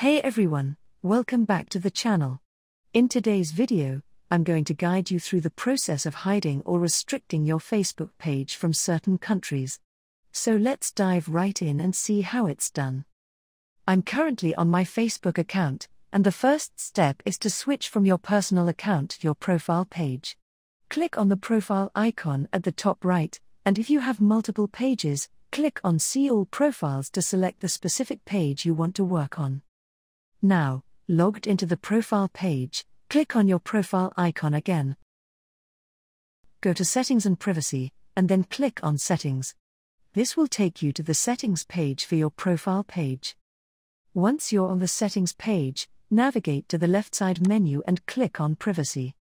Hey everyone, welcome back to the channel. In today's video, I'm going to guide you through the process of hiding or restricting your Facebook page from certain countries. So let's dive right in and see how it's done. I'm currently on my Facebook account, and the first step is to switch from your personal account to your profile page. Click on the profile icon at the top right, and if you have multiple pages, click on See All Profiles to select the specific page you want to work on. Now, logged into the profile page, click on your profile icon again. Go to Settings and Privacy, and then click on Settings. This will take you to the Settings page for your profile page. Once you're on the Settings page, navigate to the left side menu and click on Privacy.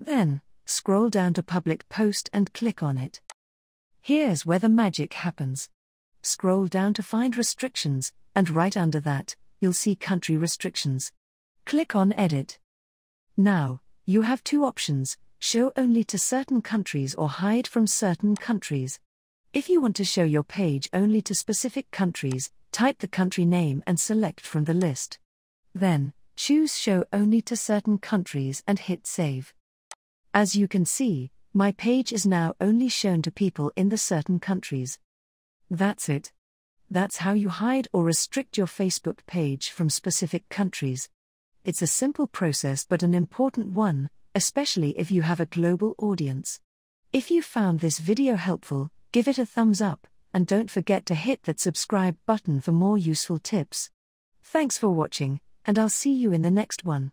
Then, scroll down to Public Post and click on it. Here's where the magic happens. Scroll down to find Restrictions, and right under that, you'll see Country Restrictions. Click on Edit. Now, you have two options: show only to certain countries or hide from certain countries. If you want to show your page only to specific countries, type the country name and select from the list. Then, choose Show Only to Certain Countries and hit Save. As you can see, my page is now only shown to people in the certain countries. That's it. That's how you hide or restrict your Facebook page from specific countries. It's a simple process but an important one, especially if you have a global audience. If you found this video helpful, give it a thumbs up, and don't forget to hit that subscribe button for more useful tips. Thanks for watching, and I'll see you in the next one.